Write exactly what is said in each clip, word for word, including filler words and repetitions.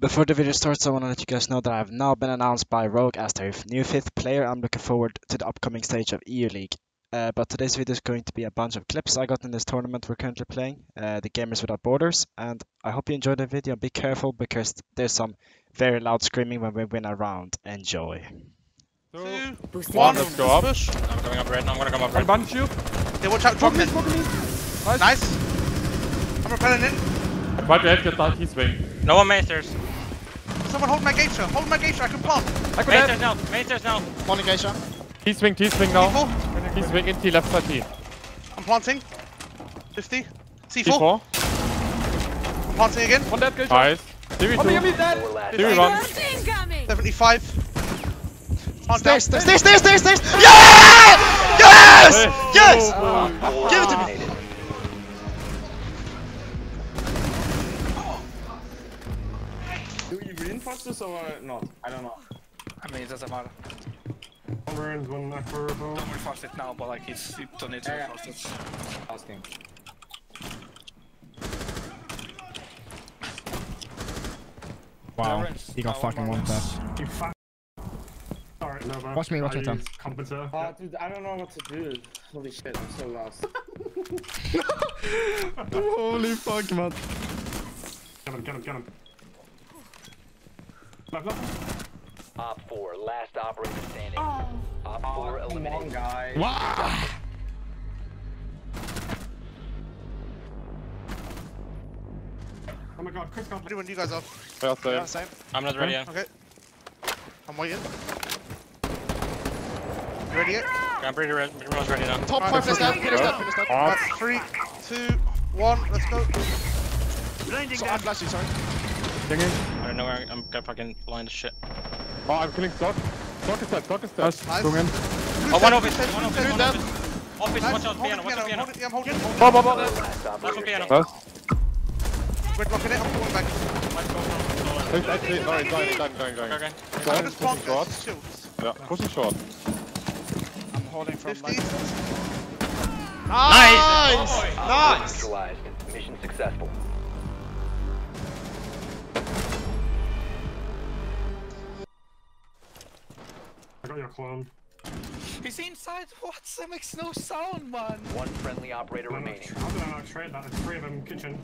Before the video starts, I want to let you guys know that I have now been announced by Rogue as their new fifth player. I'm looking forward to the upcoming stage of E U League. Uh, but today's video is going to be a bunch of clips I got in this tournament we're currently playing, uh, the Gamers Without Borders. And I hope you enjoyed the video. Be careful because there's some very loud screaming when we win a round. Enjoy. Two, one, let's go up. Push. I'm coming up red now. I'm gonna come up red. Bunch you. They watch out. Drop me. Nice. nice. I'm repelling in. Right left, get that. He's wing. No one mainstairs. Someone hold my geisha, hold my geisha, I can plant! Mainstairs now, mainstairs now! Morning geisha. T-swing, T-swing now. T-swing in T, left side T. I'm planting. fifty. C four. C four. I'm planting again. One dead geisha. Nice. three two. three one. seventy-five. Stairs, stairs, stairs, stairs, stairs, stairs! Yes! Yes! Yes! Oh, give it to me! Do we reinforce this or not? I don't know. I mean, it doesn't matter. Don't reinforce it now, but like, it's, you don't need to yeah, reinforce yeah. it. Last game. Wow, he got fucking one there. Fuck. Alright, no, man. Watch me, watch me, Tom. Uh, dude, I don't know what to do. Holy shit, I'm so lost. Holy fuck, man. Get him, get him, get him. Left, left. Op four, last operator standing. Oh. Op four oh, eliminated. Guys. Wow. Oh my god, Chris can't do you guys off. Well, yeah, same. I'm not ready yet. Okay. I'm waiting. Ready yet? Okay, I'm pretty ready. Everyone's ready now. Top five, let's go. Finish that, finish that. Three, two, one, let's go. Blinding so, down. I'm flashing, sorry. I don't know where I'm got fucking blind as shit. Oh, I'm killing Stock. Stock is dead, Stock is dead. Nice. Nice. Going in. Oh, one office, one office, one office. Office, watch out, piano, watch out, piano. I'm holding it, I'm holding it. Bob, Bob, Bob. Last one, piano. We're blocking it, I'm going back. There's actually, no, he's dying, he's dying, going, going. Okay, okay. I'm just pushing short. Yeah, pushing short. I'm holding from my... Nice! Nice! Nice! Mission successful. Your clone. He's inside. What? That makes no sound, man. One friendly operator I'm remaining. How did I not trade that? There's three of them in the kitchen.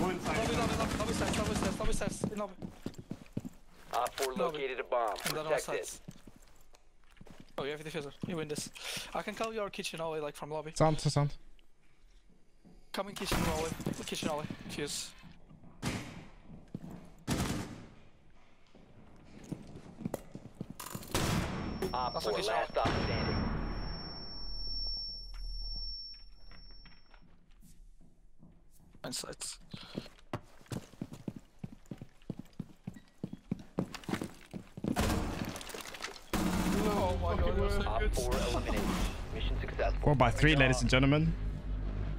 One inside. Lobby, lobby, lobby, lobby stairs, lobby stairs, lobby stairs, in lobby. Op four located a bomb. Protect it. Oh, you have the diffuser. You win this. I can call your kitchen hallway, like from lobby. Sound to sound. Coming kitchen hallway. Kitchen hallway. Cheers. Op four, last op standing. Insights. Oh my god. Op four eliminated. Mission successful. Four by three, ladies and gentlemen.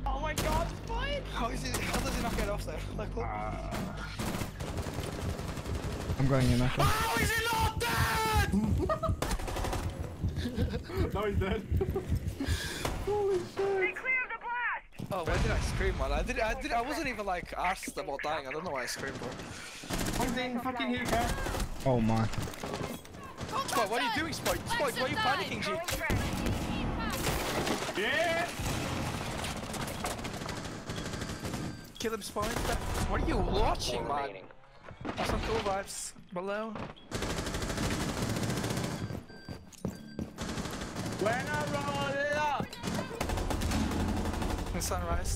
Oh my god, fine! How is it? How does he not get off there? Like what? Uh, I'm going in. After. How is he not dead? No, he's dead. Holy shit. They cleared the blast! Oh, why did I scream, man? I did, I did, I wasn't even like asked about dying. I don't know why I screamed, bro. One's in fucking here, guy. Oh my. Spike, what are you doing, Spike? Spike, why are you panicking, G? Yeah! Kill him, Spike. What are you watching, man? That's some cool vibes. Below. When I roll it up! The sunrise.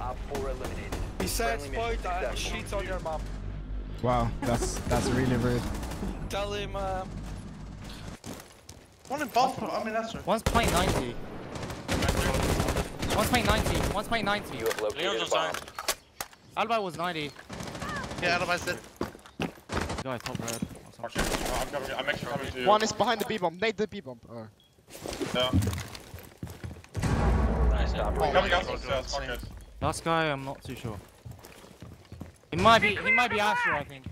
Op four eliminated. He said, "Boy, I cheat on your mom." Wow, that's that's really rude. Tell him. Uh... One in Baltimore. I mean, that's right. One's playing ninety. One's playing ninety. One's playing ninety. You have located a bomb. Alba was ninety. Yeah, Alba's dead. Guy, top red. Okay, oh, I'm coming. I'm actually coming to you. One is behind the B bomb. Nade the B bomb. Oh. Yeah. Nice job. Oh, coming out upstairs, fuck it. Last guy, I'm not too sure. He might be, he might be Astro, I think.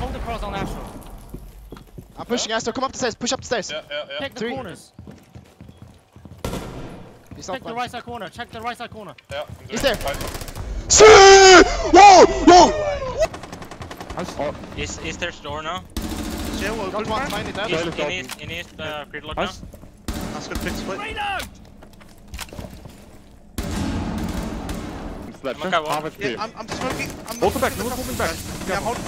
Hold the cross on Astro. I'm pushing yeah. Astro, come up the stairs, push up the stairs. Yeah, yeah, yeah. Check the Three. corners. He's check the right side corner, check the right side corner. Yeah, I'm doing He's there. Right. Whoa, whoa! Oh, is, is there store now? Yeah, we'll put one behind it. Is, in his, in his uh, grid lock now. That's good, fix split. I'm, yeah, I'm, I'm smoking. I'm hold the back, no one's holding back. Yeah, I'm holding.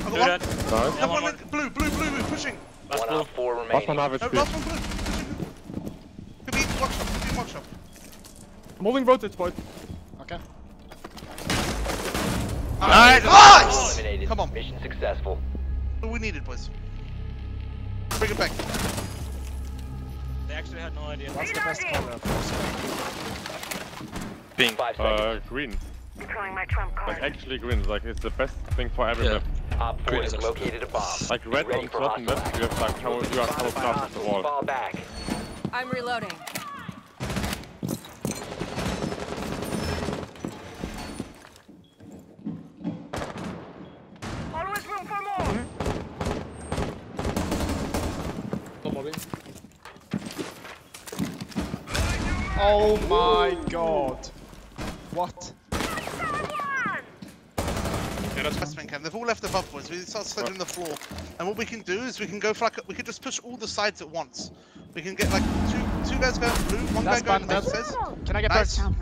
Do that. Nice. Yeah, one one blue, blue, blue, blue, pushing. Last one blue. Out, four remaining. Last one average. No, last one blue. Pushing. Could be in workshop, could be in workshop. I'm holding rotates, boy. Okay. Nice! Nice! Eliminated. Come on. Mission successful. We need it, boys. Bring it back. They actually had no idea. That's the best corner. Pink. Uh, green. Deploying my trump card. Like actually green, like it's the best thing for every yeah. map. Op four has located a bomb. Like red on certain maps, you have like how you are camouflaged at the wall. Fall back. I'm reloading. Always room for more. Mm-hmm. Moving. Oh my god. What? Yeah, that's best thing, Cam. They've all left above us. We start slapping the floor, and what we can do is we can go for like a, we can just push all the sides at once. We can get like two two guys going blue, one that's guy going red. Says, can I get nice. Birds?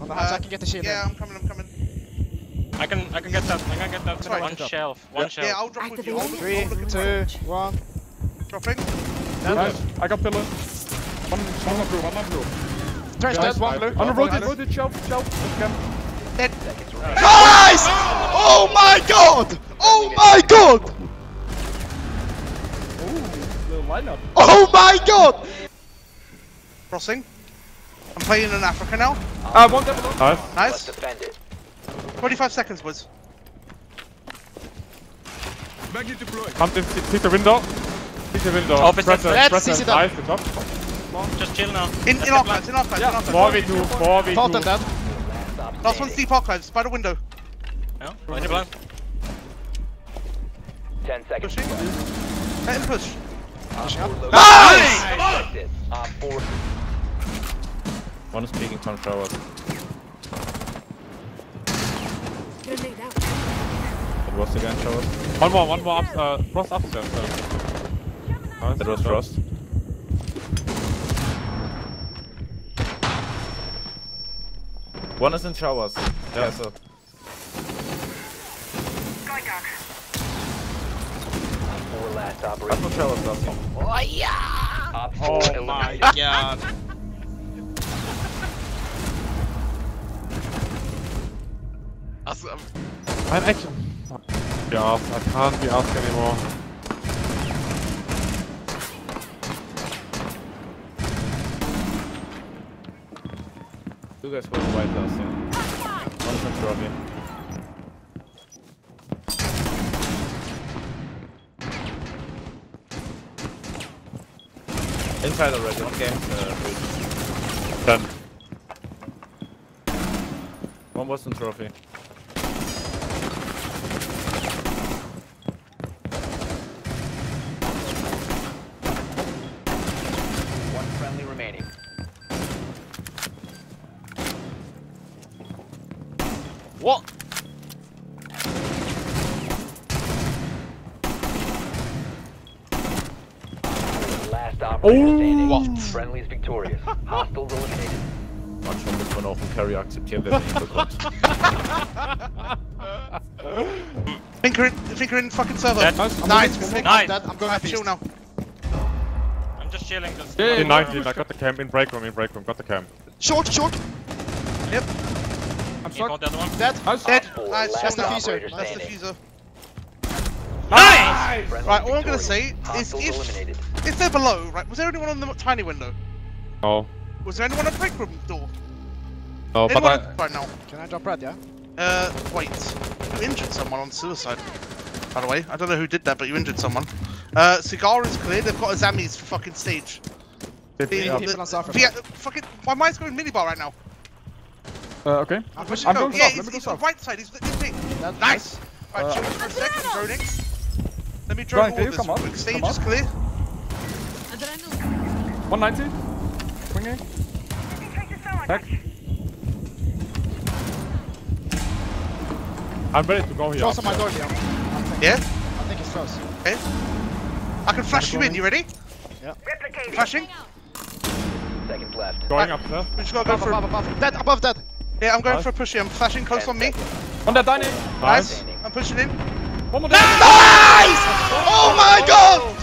On the house, uh, I can get the shield. Yeah, in. I'm coming. I'm coming. I can I can get that. I can get that. Right. One shelf. One yeah. shelf. Yeah, I'll drop with you. I'll look, Three, I'll look two, one. one. Dropping. Nice. I got pillar. One one blue. One more blue. Trash dead, one blue. On the road, road, shelf, shelf. Dead. Nice! Oh my god! Oh my god! Ooh, little lineup. Oh my god! Crossing. I'm playing in Africa now. Uh, one double. Nice. twenty-five seconds, boys. Come to see the window. See the window. Oh, press the press the ice at the top. Just chill now. In in archives, in archives, yeah. in archives. four v two, four v two. Thought that. Last one's deep archives, by the window. Yeah, right in blind. ten seconds. Pushing. Let him push. Pushing up. Nice! Come on! One is peeking, one forward. It was again, forward. One more, one more up, uh, cross up there. Nice. That was cross. One is in showers. Yeah, so. Going dark. Four last operation. That's showers, that's one. Oh, yeah! Oh, my God. I'm actually. Yeah, I can't be asked anymore. You guys were white last year. One is not sure of you. Inside already, one game. Uh, Done. One was in trophy. One friendly remaining. What? Last operator standing. What? Friendly's victorious. Hostiles eliminated. Manchmal muss man auch einen Carry akzeptieren, wenn man ihn bekommt. Finger in, finger in fucking server. Dead. Nice, nice. Nice. nice. I'm going to chill now. I'm just chilling. Yeah, ninety, I got the cam in break room, in break room, got the cam. Short, short. Yep. I'm stuck. Dead. Dead. Nice. That's the fuser. That's the fuser. Nice! Right, all I'm gonna say is if, if they're below, right, was there anyone on the tiny window? No. Was there anyone at the break room door? No, anyone but I... Right now. Can I drop red, yeah? Uh, wait. You injured someone on suicide. By the way, I don't know who did that, but you injured someone. Uh, Cigar is clear, they've got a Zami's fucking stage. The, yeah. the, the, yeah, fucking, my mind's going minibar right now. Uh, okay. I'm pushing I'm go. Going yeah, he's, he's on the right side, he's the thing. Nice! nice. Right, uh, chill for a second, droning. Let me drone all this quick. Stage is clear. one ninety. Swinging. Back. I'm ready to go here. Close on my door here. Yeah? I think it's close. Okay. I can flash you in, you ready? Yeah. Flashing. Seconds left. Going up there. We just gotta go above, for above, above. Dead, above, dead. Yeah, I'm going nice. for a push here. I'm flashing close on me. On that dining. Nice. nice. I'm pushing in. One more down. Nice! Oh my god!